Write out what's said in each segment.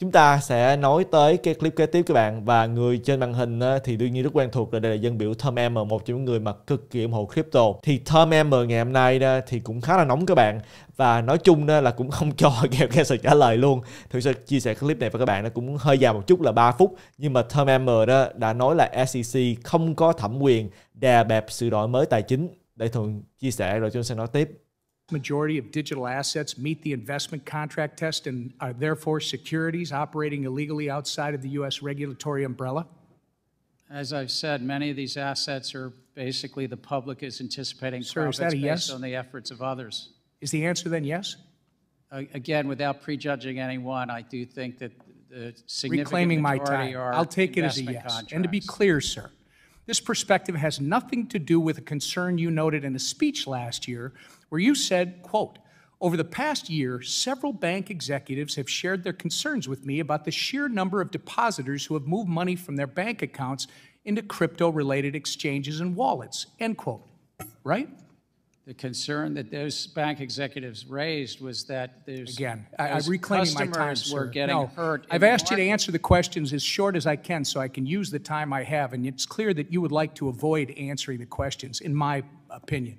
Chúng ta sẽ nói tới cái clip kế tiếp các bạn. Và người trên màn hình thì đương nhiên rất quen thuộc là đây là dân biểu Tom Emmer, một trong những người mà cực kỳ ủng hộ crypto. Thì Tom Emmer ngày hôm nay thì cũng khá là nóng các bạn. Và nói chung là cũng không cho Gary Gensler trả lời luôn. Thực sự chia sẻ clip này với các bạn nó cũng hơi dài một chút là 3 phút. Nhưng mà Tom Emmer đã nói là SEC không có thẩm quyền đè bẹp sự đổi mới tài chính. Để Thuận chia sẻ rồi chúng sẽ nói tiếp. Majority of digital assets meet the investment contract test and are therefore securities operating illegally outside of the U.S. regulatory umbrella? As I've said, many of these assets are basically the public is anticipating profits based on the efforts of others. Is the answer then yes? Again, without prejudging anyone, I do think that the significant reclaiming my time. I'll take it as a yes. Contracts. And to be clear, sir, this perspective has nothing to do with a concern you noted in a speech last year where you said, quote, over the past year, several bank executives have shared their concerns with me about the sheer number of depositors who have moved money from their bank accounts into crypto-related exchanges and wallets, end quote, right? The concern that those bank executives raised was that there's again, I'm reclaiming my time, sir. Getting no, hurt. I've asked you to answer the questions as short as I can so I can use the time I have, and it's clear that you would like to avoid answering the questions, in my opinion.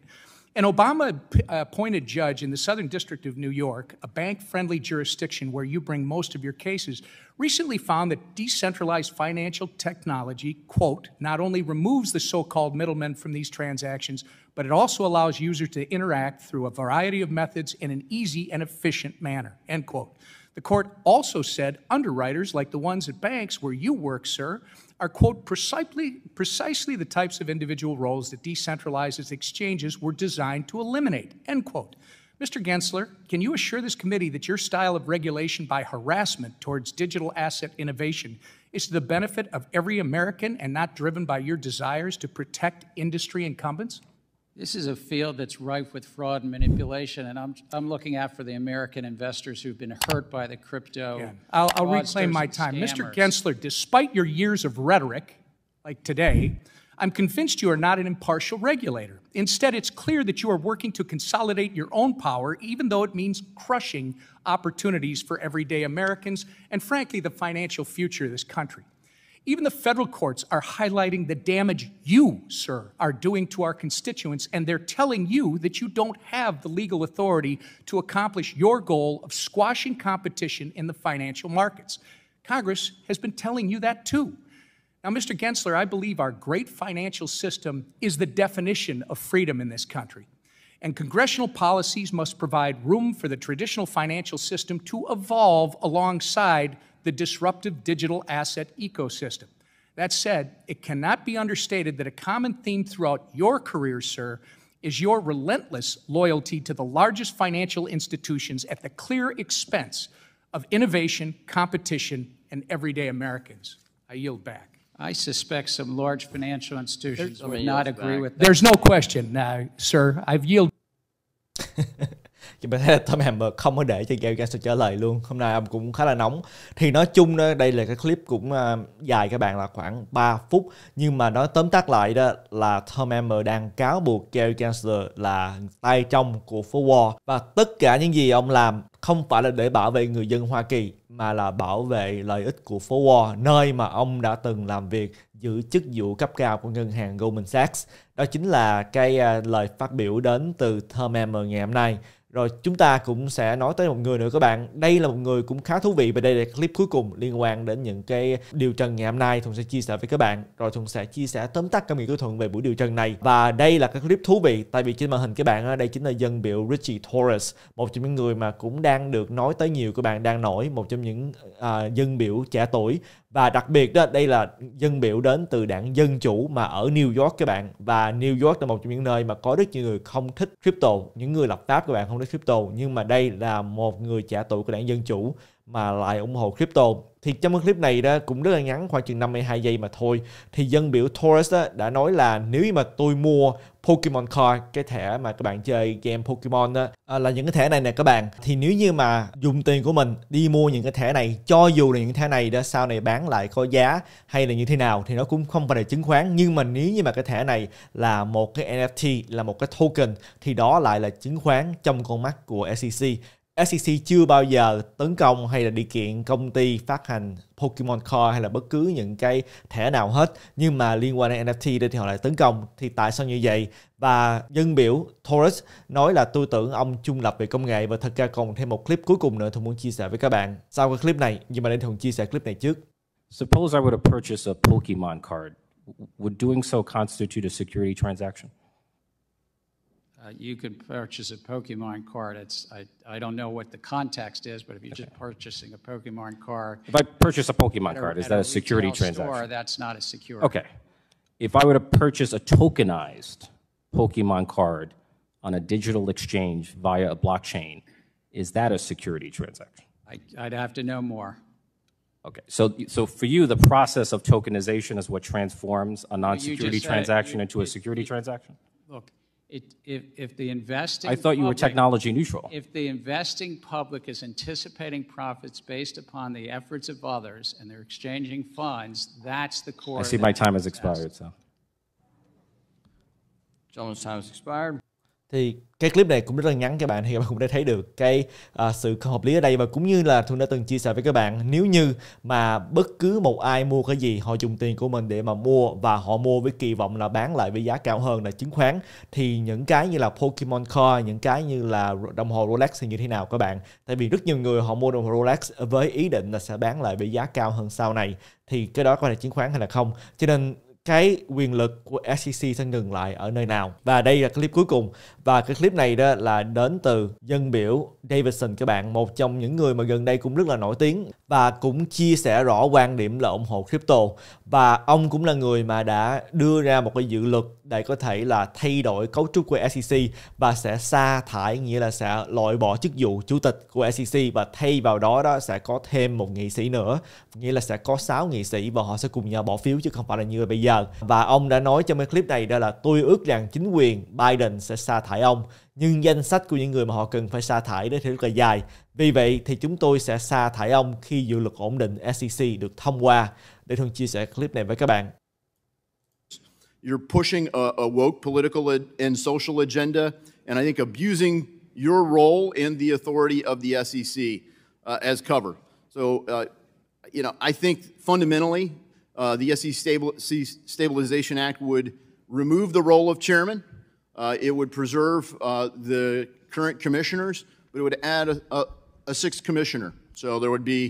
An Obama-appointed judge in the Southern District of New York, a bank-friendly jurisdiction where you bring most of your cases, recently found that decentralized financial technology, quote, not only removes the so-called middlemen from these transactions, but it also allows users to interact through a variety of methods in an easy and efficient manner, end quote. The court also said underwriters, like the ones at banks where you work, sir, are, quote, precisely the types of individual roles that decentralized exchanges were designed to eliminate, end quote. Mr. Gensler, can you assure this committee that your style of regulation by harassment towards digital asset innovation is to the benefit of every American and not driven by your desires to protect industry incumbents? This is a field that's rife with fraud and manipulation, and I'm looking out for the American investors who've been hurt by the crypto. Yeah. I'll reclaim my time. Mr. Gensler, despite your years of rhetoric, like today, I'm convinced you are not an impartial regulator. Instead, it's clear that you are working to consolidate your own power, even though it means crushing opportunities for everyday Americans and, frankly, the financial future of this country. Even the federal courts are highlighting the damage you, sir, are doing to our constituents, and they're telling you that you don't have the legal authority to accomplish your goal of squashing competition in the financial markets. Congress has been telling you that too. Now, Mr. Gensler, I believe our great financial system is the definition of freedom in this country, and congressional policies must provide room for the traditional financial system to evolve alongside the disruptive digital asset ecosystem. That said, it cannot be understated that a common theme throughout your career, sir, is your relentless loyalty to the largest financial institutions at the clear expense of innovation, competition, and everyday Americans. I yield back. I suspect some large financial institutions would not agree with that. There's no question, sir. I've yielded. Chúng ta thấy là Tom Emmer không có để cho Gary Gensler trả lời luôn. Hôm nay ông cũng khá là nóng. Thì nói chung đây là cái clip cũng dài các bạn, là khoảng 3 phút. Nhưng mà nói tóm tắt lại đó là Tom Emmer đang cáo buộc Gary Gensler là tay trong của phố Wall. Và tất cả những gì ông làm không phải là để bảo vệ người dân Hoa Kỳ, mà là bảo vệ lợi ích của phố Wall, nơi mà ông đã từng làm việc, giữ chức vụ cấp cao của ngân hàng Goldman Sachs. Đó chính là cái lời phát biểu đến từ Tom Emmer ngày hôm nay. Rồi chúng ta cũng sẽ nói tới một người nữa các bạn. Đây là một người cũng khá thú vị, và đây là clip cuối cùng liên quan đến những cái điều trần ngày hôm nay Thuận sẽ chia sẻ với các bạn. Rồi Thuận sẽ chia sẻ tóm tắt cảm nghĩ của Thuận về buổi điều trần này. Và đây là cái clip thú vị, tại vì trên màn hình các bạn đây chính là dân biểu Richie Torres, một trong những người mà cũng đang được nói tới nhiều các bạn, đang nổi, một trong những dân biểu trẻ tuổi. Và đặc biệt đó, đây là dân biểu đến từ đảng Dân Chủ mà ở New York các bạn. Và New York là một trong những nơi mà có rất nhiều người không thích crypto, những người lập pháp các bạn không thích crypto. Nhưng mà đây là một người trẻ tuổi của đảng Dân Chủ mà lại ủng hộ crypto. Thì trong cái clip này đó cũng rất là ngắn, khoảng chừng 52 giây mà thôi. Thì dân biểu Torres đã nói là nếu như mà tôi mua Pokemon Card, cái thẻ mà các bạn chơi game Pokemon đó, là những cái thẻ này nè các bạn, thì nếu như mà dùng tiền của mình đi mua những cái thẻ này, cho dù là những thẻ này đó sau này bán lại có giá hay là như thế nào thì nó cũng không phải là chứng khoán, nhưng mà nếu như mà cái thẻ này là một cái NFT, là một cái token, thì đó lại là chứng khoán trong con mắt của SEC. SEC chưa bao giờ tấn công hay là đi kiện công ty phát hành Pokemon Card hay là bất cứ những cái thẻ nào hết. Nhưng mà liên quan đến NFT thì họ lại tấn công. Thì tại sao như vậy? Và dân biểu Torres nói là tôi tưởng ông trung lập về công nghệ. Và thật ra còn thêm một clip cuối cùng nữa tôi muốn chia sẻ với các bạn sau cái clip này. Nhưng mà để Thuận chia sẻ clip này trước. Suppose I were to purchase a Pokemon card. Would doing so constitute a security transaction? You could purchase a Pokemon card. I don't know what the context is, but if you're just purchasing a Pokemon card... If I purchase a Pokemon card, is that a security transaction? Store, that's not a security. Okay. If I were to purchase a tokenized Pokemon card on a digital exchange via a blockchain, is that a security transaction? I'd have to know more. Okay. So for you, the process of tokenization is what transforms a non-security transaction into a security transaction? Look. If the investing If the investing public is anticipating profits based upon the efforts of others and they're exchanging funds, that's the core. I see my time has expired, so. Gentleman's time has expired. Thì cái clip này cũng rất là ngắn các bạn, thì các bạn cũng đã thấy được cái sự không hợp lý ở đây. Và cũng như là Thuận đã từng chia sẻ với các bạn, nếu như mà bất cứ một ai mua cái gì, họ dùng tiền của mình để mà mua và họ mua với kỳ vọng là bán lại với giá cao hơn là chứng khoán, thì những cái như là Pokemon Card, những cái như là đồng hồ Rolex thì như thế nào các bạn? Tại vì rất nhiều người họ mua đồng hồ Rolex với ý định là sẽ bán lại với giá cao hơn sau này, thì cái đó có phải là chứng khoán hay là không? Cho nên cái quyền lực của SEC sẽ ngừng lại ở nơi nào. Và đây là clip cuối cùng. Và cái clip này đó là đến từ dân biểu Davidson các bạn, một trong những người mà gần đây cũng rất là nổi tiếng và cũng chia sẻ rõ quan điểm là ủng hộ crypto. Và ông cũng là người mà đã đưa ra một cái dự luật để có thể là thay đổi cấu trúc của SEC và sẽ sa thải, nghĩa là sẽ loại bỏ chức vụ chủ tịch của SEC và thay vào đó sẽ có thêm một nghị sĩ nữa, nghĩa là sẽ có 6 nghị sĩ và họ sẽ cùng nhau bỏ phiếu chứ không phải là như bây giờ. Và ông đã nói trong cái clip này đó là tôi ước rằng chính quyền Biden sẽ sa thải ông, nhưng danh sách của những người mà họ cần phải sa thải đó thì rất là dài. Vì vậy thì chúng tôi sẽ sa thải ông khi dự luật ổn định SEC được thông qua. Để Thuận chia sẻ clip này với các bạn. You're pushing a woke political and social agenda, and I think abusing your role and the authority of the SEC as cover. So, you know, I think fundamentally the SEC Stabilization Act would remove the role of chairman. It would preserve the current commissioners, but it would add a sixth commissioner. So there would be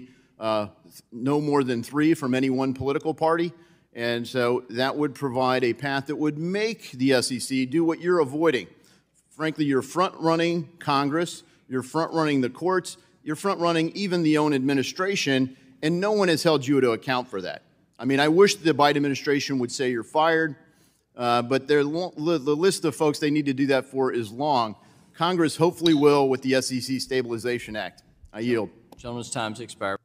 no more than 3 from any one political party. And so that would provide a path that would make the SEC do what you're avoiding. Frankly, you're front-running Congress, you're front-running the courts, you're front-running even the own administration, and no one has held you to account for that. I mean, I wish the Biden administration would say you're fired, but the list of folks they need to do that for is long. Congress hopefully will with the SEC Stabilization Act. I yield. Gentleman's time's expired.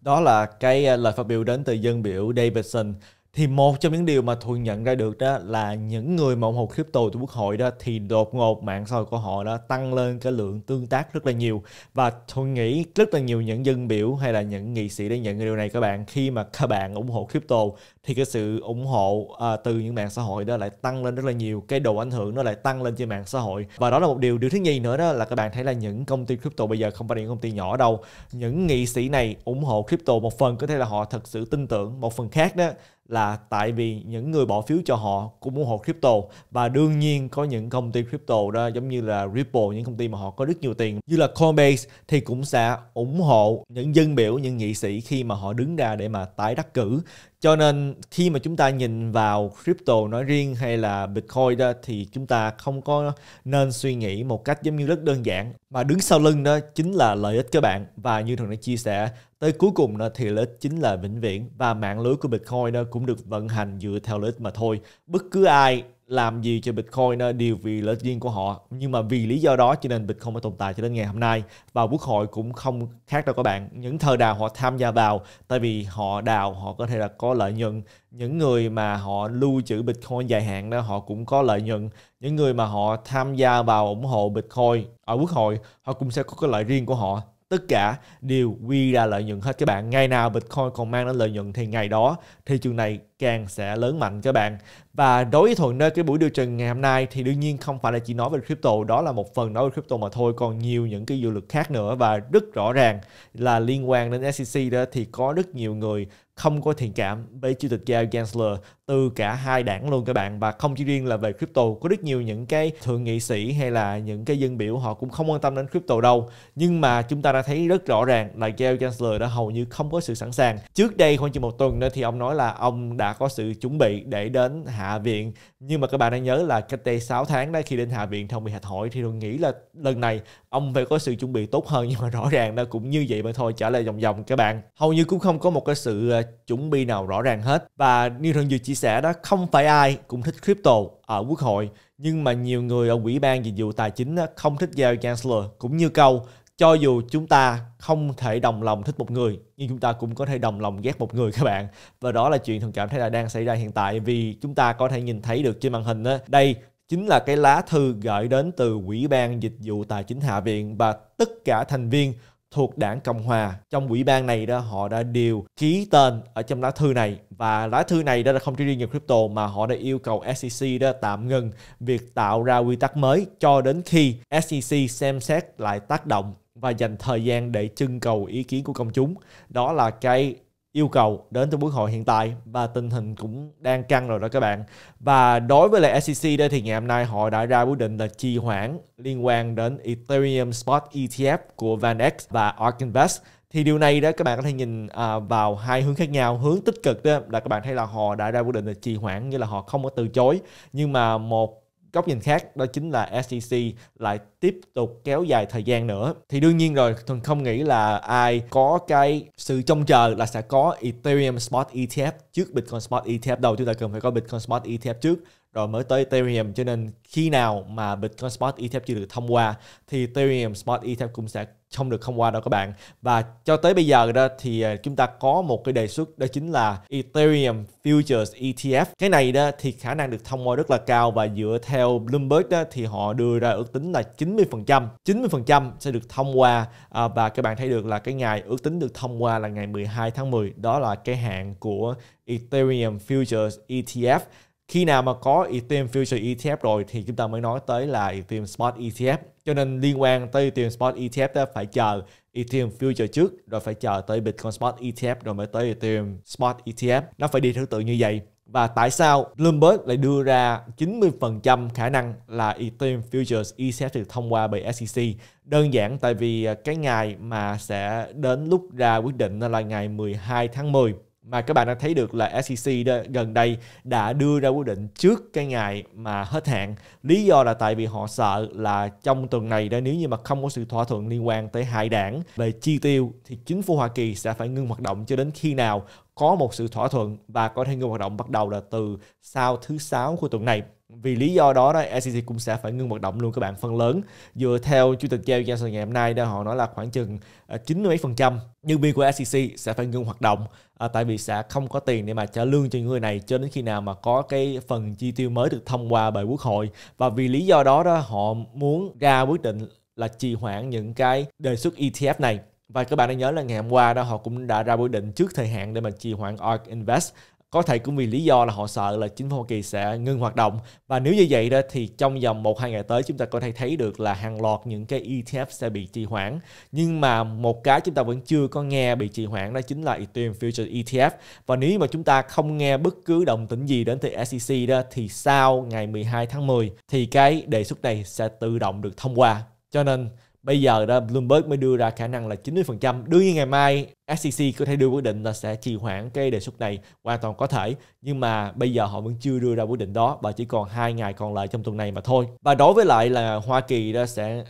Đó là cái lời phát biểu đến từ dân biểu Davidson. Thì một trong những điều mà Thuận nhận ra được đó là những người mà ủng hộ crypto từ quốc hội đó thì đột ngột mạng xã hội của họ đã tăng lên cái lượng tương tác rất là nhiều. Và Thuận nghĩ rất là nhiều những dân biểu hay là những nghị sĩ đã nhận điều này các bạn. Khi mà các bạn ủng hộ crypto thì cái sự ủng hộ từ những mạng xã hội đó lại tăng lên rất là nhiều. Cái độ ảnh hưởng nó lại tăng lên trên mạng xã hội. Và đó là một điều thứ nhì nữa đó là các bạn thấy là những công ty crypto bây giờ không phải là những công ty nhỏ đâu. Những nghị sĩ này ủng hộ crypto một phần có thể là họ thật sự tin tưởng, một phần khác đó là tại vì những người bỏ phiếu cho họ cũng ủng hộ crypto. Và đương nhiên có những công ty crypto đó giống như là Ripple, những công ty mà họ có rất nhiều tiền, như là Coinbase thì cũng sẽ ủng hộ những dân biểu, những nghị sĩ khi mà họ đứng ra để mà tái đắc cử. Cho nên khi mà chúng ta nhìn vào crypto nói riêng hay là Bitcoin đó thì chúng ta không có nên suy nghĩ một cách giống như rất đơn giản, mà đứng sau lưng đó chính là lợi ích các bạn. Và như thường đã chia sẻ, tới cuối cùng đó thì lợi ích chính là vĩnh viễn, và mạng lưới của Bitcoin đó cũng được vận hành dựa theo lợi ích mà thôi. Bất cứ ai làm gì cho Bitcoin đó đều vì lợi ích riêng của họ, nhưng mà vì lý do đó cho nên Bitcoin mới tồn tại cho đến ngày hôm nay. Và quốc hội cũng không khác đâu các bạn. Những thợ đào họ tham gia vào, tại vì họ đào họ có thể là có lợi nhuận. Những người mà họ lưu trữ Bitcoin dài hạn đó họ cũng có lợi nhuận. Những người mà họ tham gia vào ủng hộ Bitcoin ở quốc hội họ cũng sẽ có cái lợi riêng của họ. tất cả đều quy ra lợi nhuận hết các bạn. Ngày nào Bitcoin còn mang đến lợi nhuận thì ngày đó thị trường này càng sẽ lớn mạnh các bạn. Và đối với Thuận nơi cái buổi điều trần ngày hôm nay thì đương nhiên không phải là chỉ nói về crypto, đó là một phần nói về crypto mà thôi, còn nhiều những cái dự luật khác nữa. Và rất rõ ràng là liên quan đến SEC đó thì có rất nhiều người không có thiện cảm với chủ tịch Gary Gensler từ cả hai đảng luôn các bạn. Và không chỉ riêng là về crypto, có rất nhiều những cái thượng nghị sĩ hay là những cái dân biểu họ cũng không quan tâm đến crypto đâu. Nhưng mà chúng ta đã thấy rất rõ ràng là Gary Gensler đã hầu như không có sự sẵn sàng. Trước đây khoảng chừng một tuần nữa thì ông nói là ông đã có sự chuẩn bị để đến Hạ viện. Nhưng mà các bạn đã nhớ là cách đây 6 tháng đó, khi đến Hạ viện thông bị hạch hỏi, thì tôi nghĩ là lần này ông phải có sự chuẩn bị tốt hơn. Nhưng mà rõ ràng nó cũng như vậy mà thôi, trả lời vòng vòng các bạn. Hầu như cũng không có một cái sự chuẩn bị nào rõ ràng hết. Và như Thuận vừa chia sẻ đó, không phải ai cũng thích crypto ở Quốc hội. Nhưng mà nhiều người ở Ủy ban Dịch vụ Tài chính không thích Gary Gensler, cũng như câu cho dù chúng ta không thể đồng lòng thích một người, nhưng chúng ta cũng có thể đồng lòng ghét một người các bạn. Và đó là chuyện Thuận cảm thấy là đang xảy ra hiện tại, vì chúng ta có thể nhìn thấy được trên màn hình đó. Đây chính là cái lá thư gửi đến từ Ủy ban Dịch vụ Tài chính Hạ viện, và tất cả thành viên thuộc đảng Cộng Hòa trong ủy ban này đó, họ đã đều ký tên ở trong lá thư này. Và lá thư này đó là không chỉ riêng về crypto mà họ đã yêu cầu SEC đó tạm ngừng việc tạo ra quy tắc mới cho đến khi SEC xem xét lại tác động và dành thời gian để trưng cầu ý kiến của công chúng. Đó là cái yêu cầu đến từ Quốc hội hiện tại, và tình hình cũng đang căng rồi đó các bạn. Và đối với lại SEC đây thì ngày hôm nay họ đã ra quyết định là trì hoãn liên quan đến Ethereum Spot ETF của VanEck và ARK Invest. Thì điều này đó các bạn có thể nhìn vào hai hướng khác nhau. Hướng tích cực đó là các bạn thấy là họ đã ra quyết định là trì hoãn, như là họ không có từ chối. Nhưng mà một góc nhìn khác đó chính là SEC lại tiếp tục kéo dài thời gian nữa. Thì đương nhiên rồi, Thuận không nghĩ là ai có cái sự trông chờ là sẽ có Ethereum Spot ETF trước Bitcoin Spot ETF đâu. Chúng ta cần phải có Bitcoin Spot ETF trước rồi mới tới Ethereum. Cho nên khi nào mà Bitcoin Spot ETF chưa được thông qua thì Ethereum Spot ETF cũng sẽ không được thông qua đâu các bạn. Và cho tới bây giờ đó thì chúng ta có một cái đề xuất, đó chính là Ethereum Futures ETF. Cái này đó thì khả năng được thông qua rất là cao, và dựa theo Bloomberg đó thì họ đưa ra ước tính là 90% sẽ được thông qua. Và các bạn thấy được là cái ngày ước tính được thông qua là ngày 12 tháng 10, đó là cái hạn của Ethereum Futures ETF. Khi nào mà có Ethereum Future ETF rồi thì chúng ta mới nói tới là Ethereum Spot ETF. Cho nên liên quan tới Ethereum Spot ETF đó, phải chờ Ethereum Future trước, rồi phải chờ tới Bitcoin Spot ETF, rồi mới tới Ethereum Spot ETF. Nó phải đi thứ tự như vậy. Và tại sao Bloomberg lại đưa ra 90% khả năng là Ethereum Futures ETF được thông qua bởi SEC? Đơn giản tại vì cái ngày mà sẽ đến lúc ra quyết định là ngày 12 tháng 10. Mà các bạn đã thấy được là SEC gần đây đã đưa ra quyết định trước cái ngày mà hết hạn. Lý do là tại vì họ sợ là trong tuần này đó, nếu như mà không có sự thỏa thuận liên quan tới hai đảng về chi tiêu thì chính phủ Hoa Kỳ sẽ phải ngưng hoạt động cho đến khi nào có một sự thỏa thuận, và có thể ngưng hoạt động bắt đầu là từ sau thứ Sáu của tuần này. Vì lý do đó, SEC cũng sẽ phải ngưng hoạt động luôn các bạn, phần lớn. Dựa theo Chủ tịch Gary Gensler ngày hôm nay đó, họ nói là khoảng chừng 90% nhân viên của SEC sẽ phải ngưng hoạt động, tại vì sẽ không có tiền để mà trả lương cho những người này cho đến khi nào mà có cái phần chi tiêu mới được thông qua bởi Quốc hội. Và vì lý do đó, họ muốn ra quyết định là trì hoãn những cái đề xuất ETF này. Và các bạn đã nhớ là ngày hôm qua đó, họ cũng đã ra quyết định trước thời hạn để mà trì hoãn ARK Invest. Có thể cũng vì lý do là họ sợ là chính phủ Hoa Kỳ sẽ ngưng hoạt động. Và nếu như vậy đó thì trong vòng 1-2 ngày tới chúng ta có thể thấy được là hàng loạt những cái ETF sẽ bị trì hoãn. Nhưng mà một cái chúng ta vẫn chưa có nghe bị trì hoãn, đó chính là Ethereum Futures ETF. Và nếu mà chúng ta không nghe bất cứ động tĩnh gì đến từ SEC đó, thì sau ngày 12 tháng 10 thì cái đề xuất này sẽ tự động được thông qua. Cho nên bây giờ đó Bloomberg mới đưa ra khả năng là 90%. Đương nhiên ngày mai SEC có thể đưa quyết định là sẽ trì hoãn cái đề xuất này, hoàn toàn có thể. Nhưng mà bây giờ họ vẫn chưa đưa ra quyết định đó, và chỉ còn 2 ngày còn lại trong tuần này mà thôi. Và đối với lại là Hoa Kỳ đó sẽ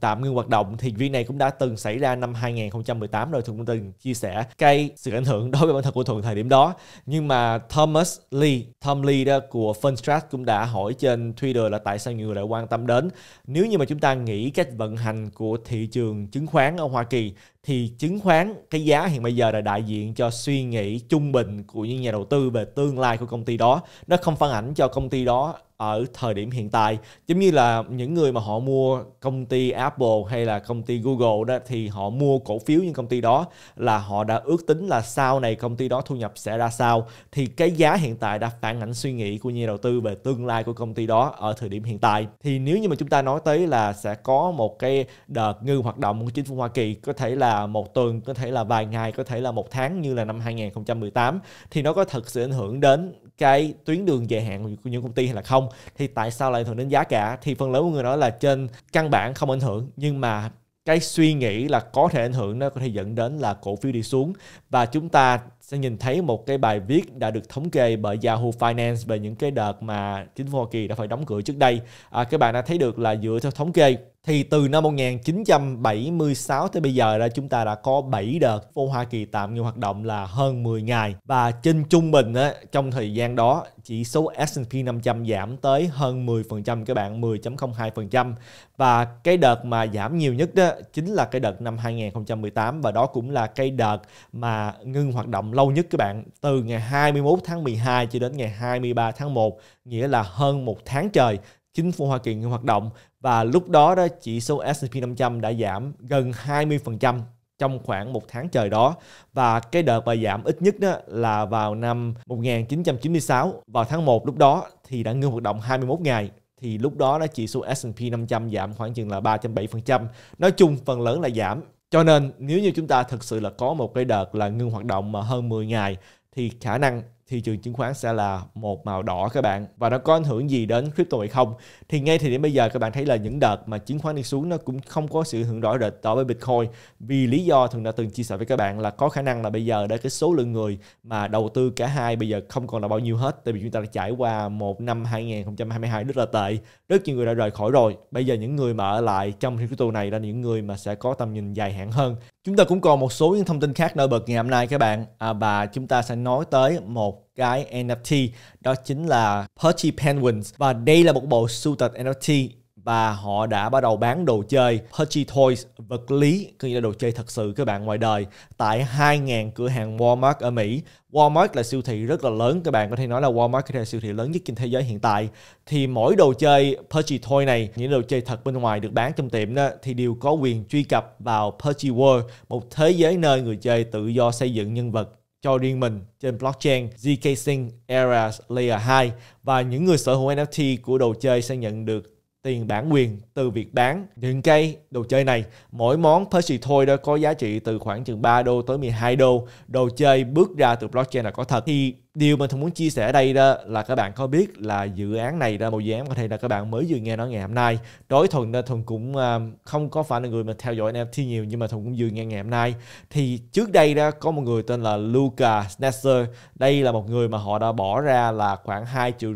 tạm ngưng hoạt động, thì việc này cũng đã từng xảy ra năm 2018 rồi. Thuận cũng từng chia sẻ cái sự ảnh hưởng đối với bản thân của Thuận thời điểm đó. Nhưng mà Tom Lee đó của Fundstrat cũng đã hỏi trên Twitter là tại sao nhiều người lại quan tâm đến. Nếu như mà chúng ta nghĩ cách vận hành của thị trường chứng khoán ở Hoa Kỳ, thì chứng khoán, cái giá hiện bây giờ là đại diện cho suy nghĩ trung bình của những nhà đầu tư về tương lai của công ty đó. Nó không phản ảnh cho công ty đó ở thời điểm hiện tại. Giống như là những người mà họ mua công ty Apple hay là công ty Google đó, thì họ mua cổ phiếu những công ty đó là họ đã ước tính là sau này công ty đó thu nhập sẽ ra sao. Thì cái giá hiện tại đã phản ảnh suy nghĩ của nhà đầu tư về tương lai của công ty đó ở thời điểm hiện tại. Thì nếu như mà chúng ta nói tới là sẽ có một cái đợt ngưng hoạt động của chính phủ Hoa Kỳ, có thể là một tuần, có thể là vài ngày, có thể là một tháng như là năm 2018, thì nó có thật sự ảnh hưởng đến cái tuyến đường dài hạn của những công ty hay là không? Thì tại sao lại ảnh hưởng đến giá cả? Thì phần lớn của người nói là trên căn bản không ảnh hưởng, nhưng mà cái suy nghĩ là có thể ảnh hưởng nó có thể dẫn đến là cổ phiếu đi xuống. Và chúng ta sẽ nhìn thấy một cái bài viết đã được thống kê bởi Yahoo Finance về những cái đợt mà chính phủ Hoa Kỳ đã phải đóng cửa trước đây. Các bạn đã thấy được là dựa theo thống kê thì từ năm 1976 tới bây giờ là chúng ta đã có 7 đợt phố Hoa Kỳ tạm ngưng hoạt động là hơn 10 ngày. Và trên trung bình á, trong thời gian đó chỉ số S&P 500 giảm tới hơn 10% các bạn, 10.02%. Và cái đợt mà giảm nhiều nhất đó chính là cái đợt năm 2018, và đó cũng là cái đợt mà ngưng hoạt động lâu nhất các bạn, từ ngày 21 tháng 12 cho đến ngày 23 tháng 1, nghĩa là hơn một tháng trời chính phủ Hoa Kỳ ngừng hoạt động. Và lúc đó đó chỉ số S&P 500 đã giảm gần 20% trong khoảng một tháng trời đó. Và cái đợt mà giảm ít nhất đó là vào năm 1996, vào tháng 1 lúc đó thì đã ngưng hoạt động 21 ngày. Thì lúc đó đó chỉ số S&P 500 giảm khoảng chừng là 3.7%. Nói chung phần lớn là giảm. Cho nên nếu như chúng ta thực sự là có một cái đợt là ngưng hoạt động mà hơn 10 ngày thì khả năng thị trường chứng khoán sẽ là một màu đỏ các bạn. Và nó có ảnh hưởng gì đến crypto hay không? Thì ngay thời điểm bây giờ các bạn thấy là những đợt mà chứng khoán đi xuống nó cũng không có sự hưởng rõ rệt đối với Bitcoin, vì lý do thường đã từng chia sẻ với các bạn là có khả năng là bây giờ để cái số lượng người mà đầu tư cả hai bây giờ không còn là bao nhiêu hết, tại vì chúng ta đã trải qua một năm 2022 rất là tệ, rất nhiều người đã rời khỏi rồi. Bây giờ những người mà ở lại trong crypto này là những người mà sẽ có tầm nhìn dài hạn hơn. Chúng ta cũng còn một số những thông tin khác nổi bật ngày hôm nay các bạn, và chúng ta sẽ nói tới một cái NFT, đó chính là Pudgy Penguins. Và đây là một bộ sưu tập NFT và họ đã bắt đầu bán đồ chơi Pudgy Toys vật lý, có nghĩa là đồ chơi thật sự các bạn, ngoài đời tại 2.000 cửa hàng Walmart ở Mỹ. Walmart là siêu thị rất là lớn các bạn, có thể nói là Walmart có thể là siêu thị lớn nhất trên thế giới hiện tại. Thì mỗi đồ chơi Pudgy Toy này, những đồ chơi thật bên ngoài được bán trong tiệm đó, thì đều có quyền truy cập vào Pudgy World, một thế giới nơi người chơi tự do xây dựng nhân vật cho riêng mình trên blockchain ZK Sync Era Layer 2. Và những người sở hữu NFT của đồ chơi sẽ nhận được tiền bản quyền từ việc bán những cây đồ chơi này. Mỗi món Pudgy Toy đó có giá trị từ khoảng chừng 3 đô tới 12 đô. Đồ chơi bước ra từ blockchain là có thật. Thì điều mình thường muốn chia sẻ đây đó là các bạn có biết là dự án này ra một dự án có thể là các bạn mới vừa nghe nói ngày hôm nay. Đối Thuần cũng không có phải là người mà theo dõi NFT nhiều, nhưng mà Thuần cũng vừa nghe ngày hôm nay. Thì trước đây đó có một người tên là Luca Snatcher. Đây là một người mà họ đã bỏ ra là khoảng 2,5 triệu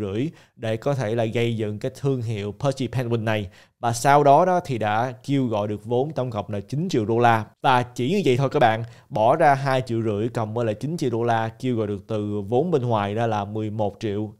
để có thể là gây dựng cái thương hiệu Pudgy Penguin này. Và sau đó đó thì đã kêu gọi được vốn tổng cộng là 9 triệu đô la. Và chỉ như vậy thôi các bạn, bỏ ra 2,5 triệu cộng với lại 9 triệu đô la kêu gọi được từ vốn bên ngoài ra là 11 triệu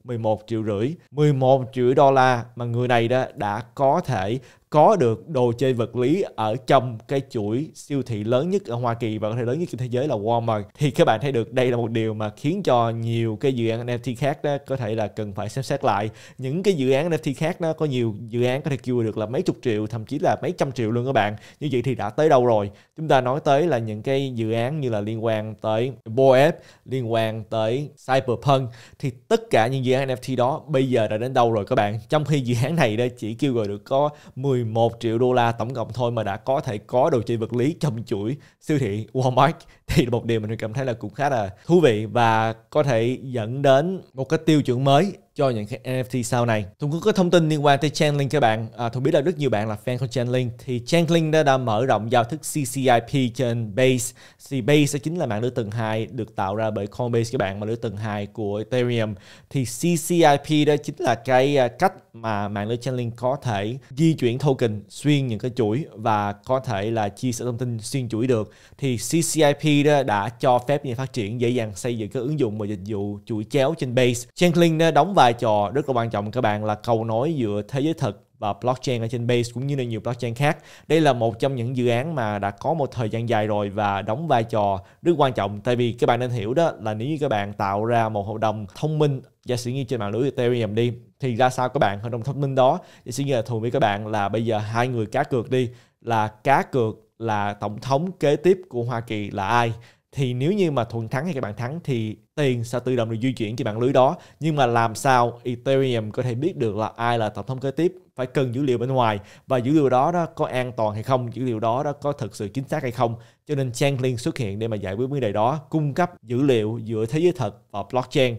đô la mà người này đó đã có thể có được đồ chơi vật lý ở trong cái chuỗi siêu thị lớn nhất ở Hoa Kỳ và có thể lớn nhất trên thế giới là Walmart. Thì các bạn thấy được đây là một điều mà khiến cho nhiều cái dự án NFT khác đó có thể là cần phải xem xét lại. Những cái dự án NFT khác đó có nhiều dự án có thể kêu được là mấy chục triệu, thậm chí là mấy trăm triệu luôn các bạn. Như vậy thì đã tới đâu rồi? Chúng ta nói tới là những cái dự án như là liên quan tới Bored Ape, liên quan tới Cyberpunk, thì tất cả những dự án NFT đó bây giờ đã đến đâu rồi các bạn? Trong khi dự án này đó chỉ kêu gọi được có 11 triệu đô la tổng cộng thôi mà đã có thể có đồ chơi vật lý trong chuỗi siêu thị Walmart, thì một điều mình cảm thấy là cũng khá là thú vị và có thể dẫn đến một cái tiêu chuẩn mới cho những cái NFT sau này. Tôi cũng có thông tin liên quan tới Chainlink các bạn. Tôi biết là rất nhiều bạn là fan của Chainlink. Thì Chainlink đã mở rộng giao thức CCIP trên Base. Thì Base chính là mạng lưới tầng 2 được tạo ra bởi Coinbase các bạn, mạng lưới tầng 2 của Ethereum. Thì CCIP đó chính là cái cách mà mạng lưới Chainlink có thể di chuyển token xuyên những cái chuỗi và có thể là chia sẻ thông tin xuyên chuỗi được. Thì CCIP đó đã cho phép nhà phát triển dễ dàng xây dựng các ứng dụng và dịch vụ chuỗi chéo trên Base. Chainlink đóng vai trò rất là quan trọng các bạn, là cầu nối giữa thế giới thật và blockchain ở trên Base cũng như là nhiều blockchain khác. Đây là một trong những dự án mà đã có một thời gian dài rồi và đóng vai trò rất quan trọng, tại vì các bạn nên hiểu đó là nếu như các bạn tạo ra một hợp đồng thông minh giả sử như trên mạng lưới Ethereum đi thì ra sao các bạn? Hội đồng thông minh đó giả sử như là thù với các bạn là bây giờ hai người cá cược đi, là cá cược là tổng thống kế tiếp của Hoa Kỳ là ai. Thì nếu như mà Thuận thắng hay các bạn thắng thì tiền sẽ tự động được di chuyển trên mạng lưới đó. Nhưng mà làm sao Ethereum có thể biết được là ai là tổng thống kế tiếp? Phải cần dữ liệu bên ngoài, và dữ liệu đó, có an toàn hay không, dữ liệu đó, có thực sự chính xác hay không. Cho nên Chainlink xuất hiện để mà giải quyết vấn đề đó, cung cấp dữ liệu giữa thế giới thật và blockchain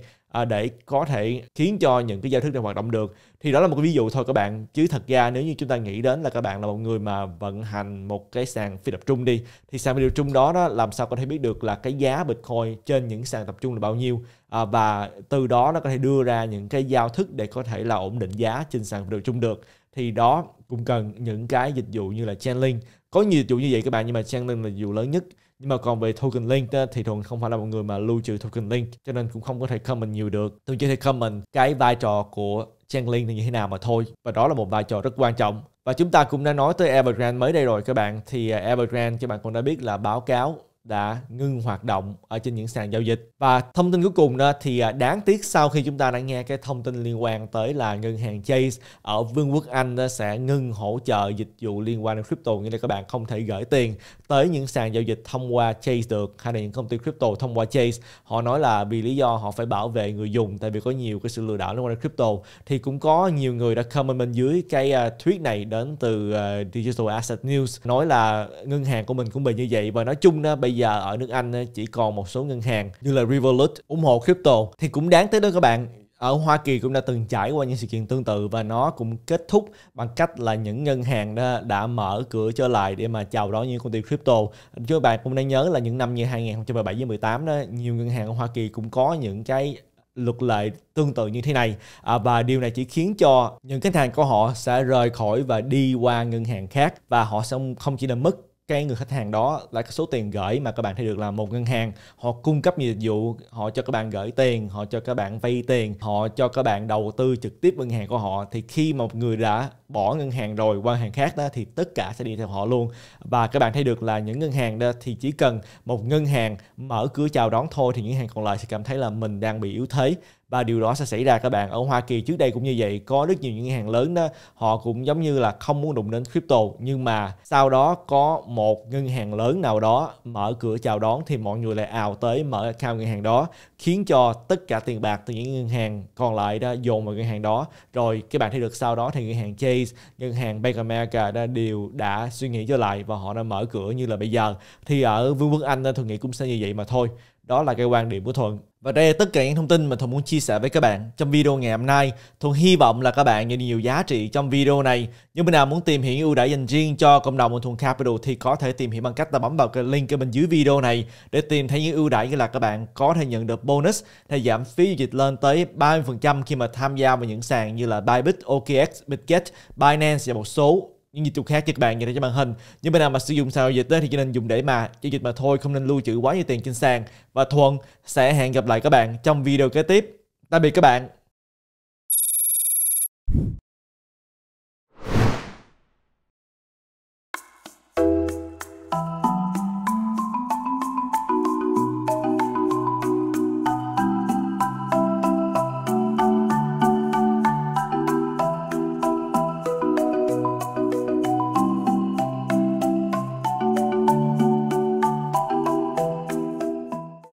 để có thể khiến cho những cái giao thức này hoạt động được. Thì đó là một cái ví dụ thôi các bạn, chứ thật ra nếu như chúng ta nghĩ đến là các bạn là một người mà vận hành một cái sàn phi tập trung đi, thì sàn phi tập trung đó, làm sao có thể biết được là cái giá Bitcoin trên những sàn tập trung là bao nhiêu, và từ đó nó có thể đưa ra những cái giao thức để có thể là ổn định giá trên sàn phi tập trung được. Thì đó cũng cần những cái dịch vụ như là Chainlink. Có nhiều dịch vụ như vậy các bạn, nhưng mà Chainlink là dịch vụ lớn nhất. Nhưng mà còn về token link đó, thì Thuận không phải là một người mà lưu trữ token link, cho nên cũng không có thể comment nhiều được. Tôi chỉ thể comment cái vai trò của Chainlink thì như thế nào mà thôi, và đó là một vai trò rất quan trọng. Và chúng ta cũng đã nói tới Evergrande mới đây rồi các bạn. Thì Evergrande các bạn cũng đã biết là báo cáo đã ngưng hoạt động ở trên những sàn giao dịch. Và thông tin cuối cùng đó thì đáng tiếc, sau khi chúng ta đã nghe cái thông tin liên quan tới là ngân hàng Chase ở Vương quốc Anh sẽ ngưng hỗ trợ dịch vụ liên quan đến crypto, nghĩa là các bạn không thể gửi tiền tới những sàn giao dịch thông qua Chase được, hay là những công ty crypto thông qua Chase. Họ nói là vì lý do họ phải bảo vệ người dùng, tại vì có nhiều cái sự lừa đảo liên quan đến crypto. Thì cũng có nhiều người đã comment bên dưới cái tweet này đến từ Digital Asset News, nói là ngân hàng của mình cũng bị như vậy. Và nói chung đó, bây giờ ở nước Anh chỉ còn một số ngân hàng như là Revolut ủng hộ crypto. Thì cũng đáng tiếc đó các bạn, ở Hoa Kỳ cũng đã từng trải qua những sự kiện tương tự, và nó cũng kết thúc bằng cách là những ngân hàng đó đã mở cửa trở lại để mà chào đón những công ty crypto. Chứ các bạn cũng đang nhớ là những năm như 2017 với 2018 đó, nhiều ngân hàng ở Hoa Kỳ cũng có những cái luật lệ tương tự như thế này, và điều này chỉ khiến cho những khách hàng của họ sẽ rời khỏi và đi qua ngân hàng khác, và họ sẽ không chỉ là mất cái người khách hàng đó là cái số tiền gửi, mà các bạn thấy được là một ngân hàng họ cung cấp nhiều dịch vụ, họ cho các bạn gửi tiền, họ cho các bạn vay tiền, họ cho các bạn đầu tư trực tiếp ngân hàng của họ. Thì khi một người đã bỏ ngân hàng rồi qua ngân hàng khác đó thì tất cả sẽ đi theo họ luôn. Và các bạn thấy được là những ngân hàng đó thì chỉ cần một ngân hàng mở cửa chào đón thôi thì những ngân hàng còn lại sẽ cảm thấy là mình đang bị yếu thế. Và điều đó sẽ xảy ra các bạn. Ở Hoa Kỳ trước đây cũng như vậy, có rất nhiều những ngân hàng lớn đó, họ cũng giống như là không muốn đụng đến crypto, nhưng mà sau đó có một ngân hàng lớn nào đó mở cửa chào đón thì mọi người lại ào tới mở account ngân hàng đó, khiến cho tất cả tiền bạc từ những ngân hàng còn lại đó dồn vào ngân hàng đó. Rồi các bạn thấy được sau đó thì ngân hàng Chase, ngân hàng Bank of America đó đều đã suy nghĩ trở lại và họ đã mở cửa như là bây giờ. Thì ở Vương quốc Anh tôi nghĩ cũng sẽ như vậy mà thôi. Đó là cái quan điểm của Thuận. Và đây là tất cả những thông tin mà Thuận muốn chia sẻ với các bạn trong video ngày hôm nay. Thuận hy vọng là các bạn nhận được nhiều giá trị trong video này. Những bạn nào muốn tìm hiểu ưu đãi dành riêng cho cộng đồng của ThuanCapital thì có thể tìm hiểu bằng cách là bấm vào cái link ở bên dưới video này để tìm thấy những ưu đãi, như là các bạn có thể nhận được bonus hay giảm phí giao dịch lên tới 30% khi mà tham gia vào những sàn như là Bybit, OKX, Bitget, Binance và một số những dịch vụ khác cho các bạn nhìn trên màn hình. Nhưng bên nào mà sử dụng sàn giao dịch thì chỉ nên dùng để mà giao dịch mà thôi, không nên lưu trữ quá nhiều tiền trên sàn. Và Thuận sẽ hẹn gặp lại các bạn trong video kế tiếp. Tạm biệt các bạn.